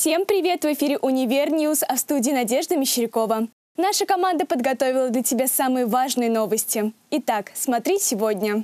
Всем привет! В эфире «УниверNews», а в студии Надежда Мещерякова. Наша команда подготовила для тебя самые важные новости. Итак, смотри сегодня.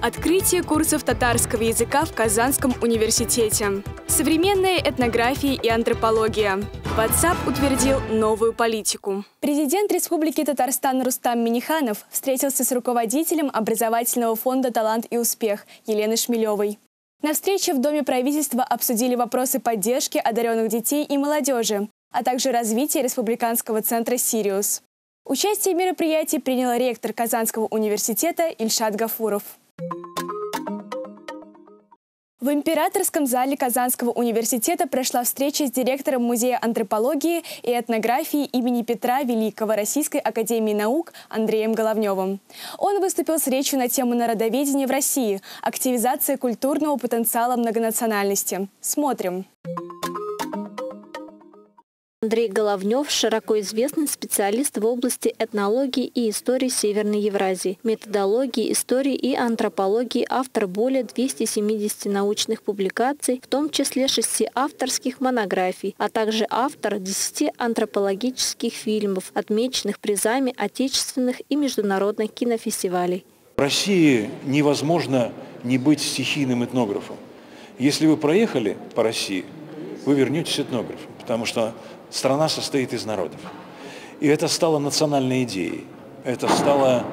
Открытие курсов татарского языка в Казанском университете. Современная этнография и антропология. WhatsApp утвердил новую политику. Президент Республики Татарстан Рустам Миниханов встретился с руководителем образовательного фонда «Талант и успех» Еленой Шмелевой. На встрече в Доме правительства обсудили вопросы поддержки одаренных детей и молодежи, а также развития республиканского центра «Сириус». Участие в мероприятии принял ректор Казанского университета Ильшат Гафуров. В императорском зале Казанского университета прошла встреча с директором Музея антропологии и этнографии имени Петра Великого Российской академии наук Андреем Головневым. Он выступил с речью на тему народоведения в России, активизация культурного потенциала многонациональности. Смотрим. Андрей Головнев – широко известный специалист в области этнологии и истории Северной Евразии, методологии, истории и антропологии, автор более 270 научных публикаций, в том числе 6 авторских монографий, а также автор 10 антропологических фильмов, отмеченных призами отечественных и международных кинофестивалей. В России невозможно не быть стихийным этнографом. Если вы проехали по России, вы вернетесь этнографом, потому что страна состоит из народов. И это стало национальной идеей, это стало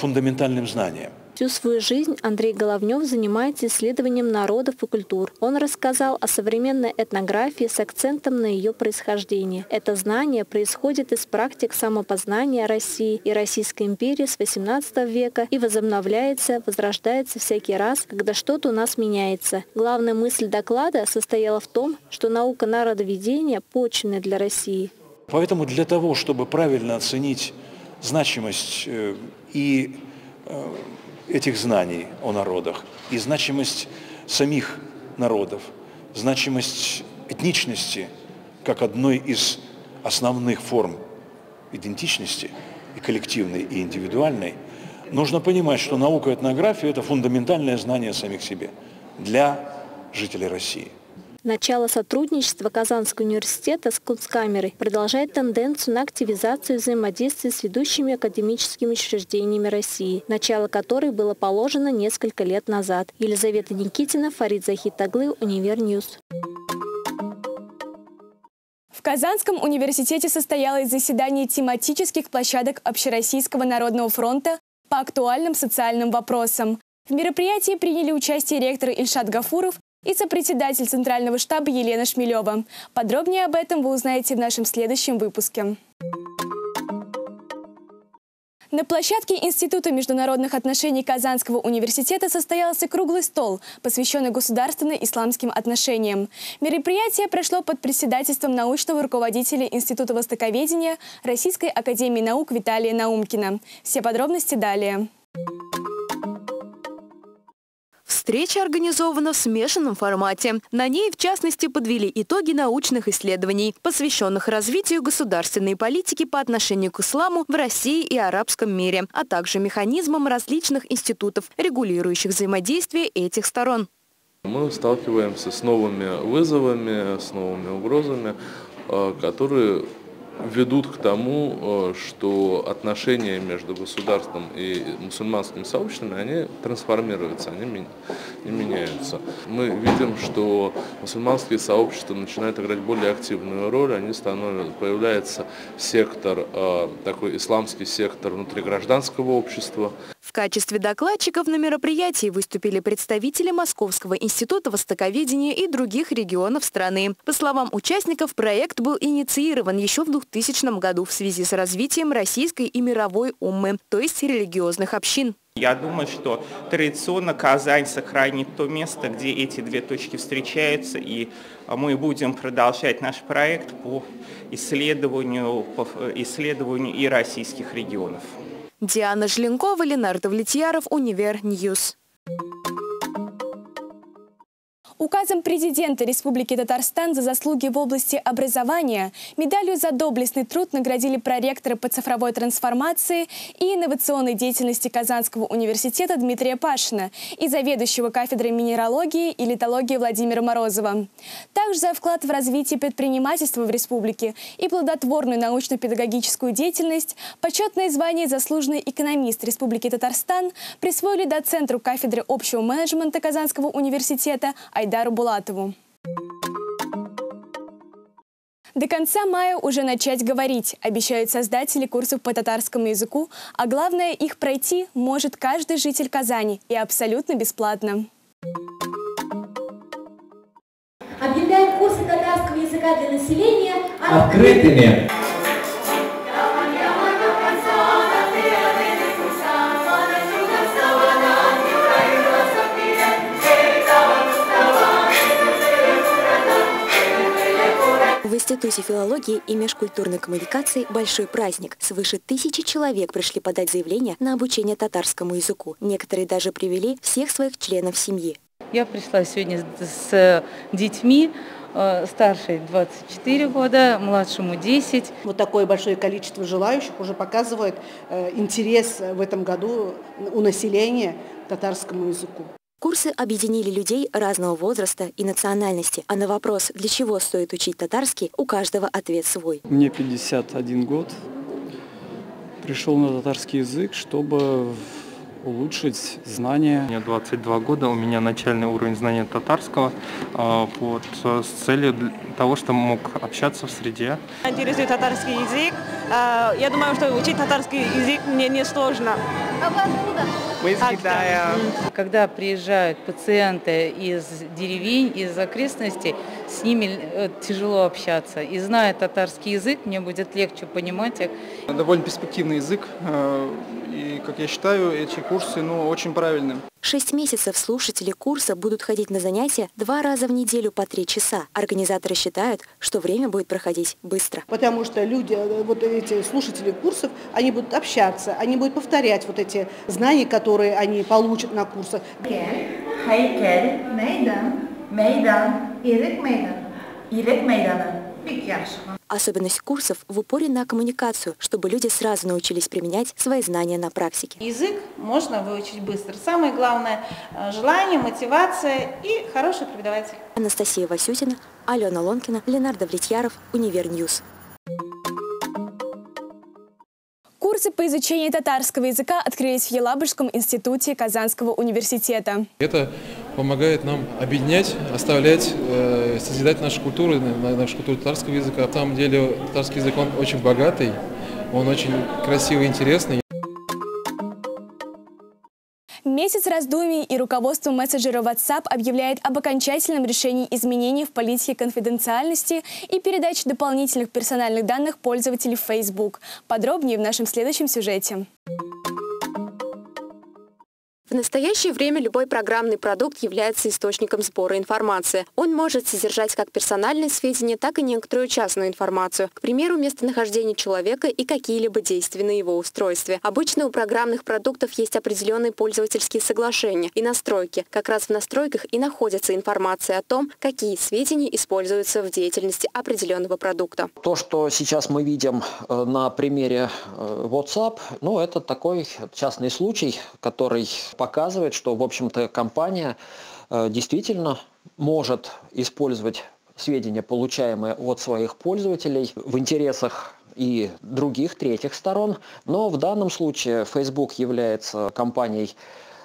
фундаментальным знанием. Всю свою жизнь Андрей Головнев занимается исследованием народов и культур. Он рассказал о современной этнографии с акцентом на ее происхождение. Это знание происходит из практик самопознания России и Российской империи с XVIII века и возобновляется, возрождается всякий раз, когда что-то у нас меняется. Главная мысль доклада состояла в том, что наука народоведения почвенная для России. Поэтому для того, чтобы правильно оценить значимость и этих знаний о народах, и значимость самих народов, значимость этничности как одной из основных форм идентичности, и коллективной, и индивидуальной, нужно понимать, что наука этнографии – это фундаментальное знание самих себе для жителей России. Начало сотрудничества Казанского университета с Кунсткамерой продолжает тенденцию на активизацию взаимодействия с ведущими академическими учреждениями России, начало которой было положено несколько лет назад. Елизавета Никитина, Фарид Захитаглы, УниверNews. В Казанском университете состоялось заседание тематических площадок Общероссийского народного фронта по актуальным социальным вопросам. В мероприятии приняли участие ректор Ильшат Гафуров и сопредседатель Центрального штаба Елена Шмелева. Подробнее об этом вы узнаете в нашем следующем выпуске. На площадке Института международных отношений Казанского университета состоялся круглый стол, посвященный государственно-исламским отношениям. Мероприятие прошло под председательством научного руководителя Института востоковедения Российской академии наук Виталия Наумкина. Все подробности далее. Встреча организована в смешанном формате. На ней, в частности, подвели итоги научных исследований, посвященных развитию государственной политики по отношению к исламу в России и арабском мире, а также механизмам различных институтов, регулирующих взаимодействие этих сторон. Мы сталкиваемся с новыми вызовами, с новыми угрозами, которые ведут к тому, что отношения между государством и мусульманскими сообществами, они трансформируются, они меняются. Мы видим, что мусульманские сообщества начинают играть более активную роль, они становятся, появляется сектор, такой исламский сектор внутри гражданского общества. В качестве докладчиков на мероприятии выступили представители Московского института востоковедения и других регионов страны. По словам участников, проект был инициирован еще в 2000 году в связи с развитием российской и мировой уммы, то есть религиозных общин. Я думаю, что традиционно Казань сохранит то место, где эти две точки встречаются, и мы будем продолжать наш проект по исследованию и российских регионов. Диана Жленкова, Ленардо Влетьяров, УниверNews. Указом президента Республики Татарстан за заслуги в области образования, медалью за доблестный труд наградили проректора по цифровой трансформации и инновационной деятельности Казанского университета Дмитрия Пашина и заведующего кафедрой минералогии и литологии Владимира Морозова. Также за вклад в развитие предпринимательства в республике и плодотворную научно-педагогическую деятельность почетное звание «Заслуженный экономист Республики Татарстан» присвоили доцентру кафедры общего менеджмента Казанского университета Айдару Булатову. До конца мая уже начать говорить, обещают создатели курсов по татарскому языку, а главное, их пройти может каждый житель Казани и абсолютно бесплатно. Объявляем курсы татарского языка для населения открытыми. В Институте филологии и межкультурной коммуникации большой праздник. Свыше 1000 человек пришли подать заявление на обучение татарскому языку. Некоторые даже привели всех своих членов семьи. Я пришла сегодня с детьми, старшей 24 года, младшему 10. Вот такое большое количество желающих уже показывает интерес в этом году у населения к татарскому языку. Курсы объединили людей разного возраста и национальности. А на вопрос, для чего стоит учить татарский, у каждого ответ свой. Мне 51 год. Пришел на татарский язык, чтобы улучшить знания. Мне 22 года, у меня начальный уровень знания татарского с целью того, чтобы мог общаться в среде. Интересует татарский язык. Я думаю, что учить татарский язык мне не сложно. А вы откуда? Мы из Китая. Когда приезжают пациенты из деревень, из окрестностей, с ними тяжело общаться. И зная татарский язык, мне будет легче понимать их. Довольно перспективный язык. И, как я считаю, эти курсы очень правильны. 6 месяцев слушатели курса будут ходить на занятия 2 раза в неделю по 3 часа. Организаторы считают, что время будет проходить быстро. Потому что люди, вот эти слушатели курсов, они будут общаться, они будут повторять вот эти знания, которые они получат на курсах. Особенность курсов в упоре на коммуникацию, чтобы люди сразу научились применять свои знания на практике. Язык можно выучить быстро. Самое главное – желание, мотивация и хороший преподаватель. Анастасия Васютина, Алена Лонкина, Ленардо Влетьяров, УниверNews. Курсы по изучению татарского языка открылись в Елабужском институте Казанского университета. Это помогает нам объединять, оставлять, созидать нашу культуру татарского языка. На самом деле татарский язык, он очень богатый, он очень красивый и интересный. Месяц раздумий и руководство мессенджера WhatsApp объявляет об окончательном решении изменений в политике конфиденциальности и передачи дополнительных персональных данных пользователей в Facebook. Подробнее в нашем следующем сюжете. В настоящее время любой программный продукт является источником сбора информации. Он может содержать как персональные сведения, так и некоторую частную информацию. К примеру, местонахождение человека и какие-либо действия на его устройстве. Обычно у программных продуктов есть определенные пользовательские соглашения и настройки. Как раз в настройках и находится информация о том, какие сведения используются в деятельности определенного продукта. То, что сейчас мы видим на примере WhatsApp, это такой частный случай, который показывает, что, в общем-то, компания действительно может использовать сведения, получаемые от своих пользователей, в интересах и других третьих сторон. Но в данном случае Facebook является компанией,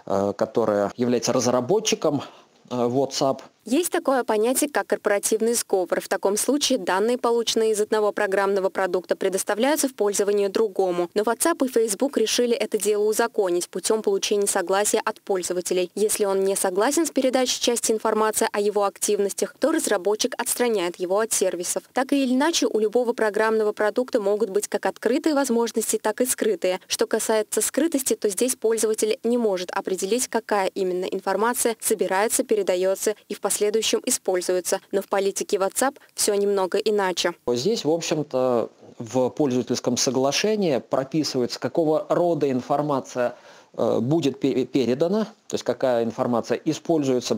которая является разработчиком WhatsApp. Есть такое понятие, как корпоративный сговор. В таком случае данные, полученные из одного программного продукта, предоставляются в пользование другому. Но WhatsApp и Facebook решили это дело узаконить путем получения согласия от пользователей. Если он не согласен с передачей части информации о его активностях, то разработчик отстраняет его от сервисов. Так или иначе, у любого программного продукта могут быть как открытые возможности, так и скрытые. Что касается скрытости, то здесь пользователь не может определить, какая именно информация собирается, передается и в последующем используется, но в политике WhatsApp все немного иначе. Здесь, в общем-то, в пользовательском соглашении прописывается, какого рода информация будет передана, то есть какая информация используется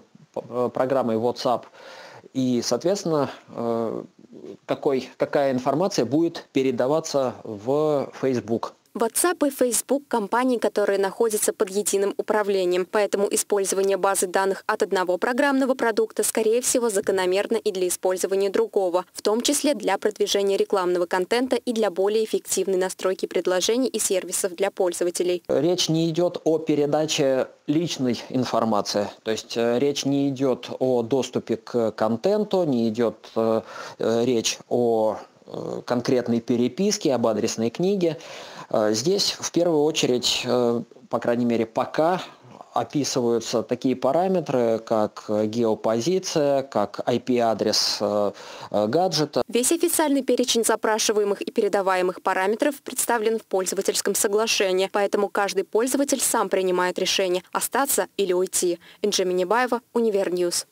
программой WhatsApp. И, соответственно, какая информация будет передаваться в Facebook. WhatsApp и Facebook – компании, которые находятся под единым управлением, поэтому использование базы данных от одного программного продукта, скорее всего, закономерно и для использования другого, в том числе для продвижения рекламного контента и для более эффективной настройки предложений и сервисов для пользователей. Речь не идет о передаче личной информации, то есть речь не идет о доступе к контенту, не идет речь о конкретной переписке, об адресной книге. Здесь в первую очередь, по крайней мере пока, описываются такие параметры, как геопозиция, как IP-адрес гаджета. Весь официальный перечень запрашиваемых и передаваемых параметров представлен в пользовательском соглашении, поэтому каждый пользователь сам принимает решение – остаться или уйти. Индже Минибаева, УниверNews.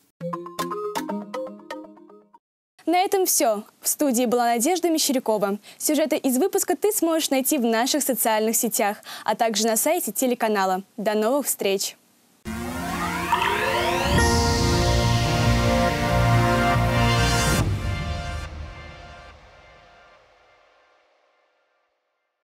На этом все. В студии была Надежда Мещерякова. Сюжеты из выпуска ты сможешь найти в наших социальных сетях, а также на сайте телеканала. До новых встреч!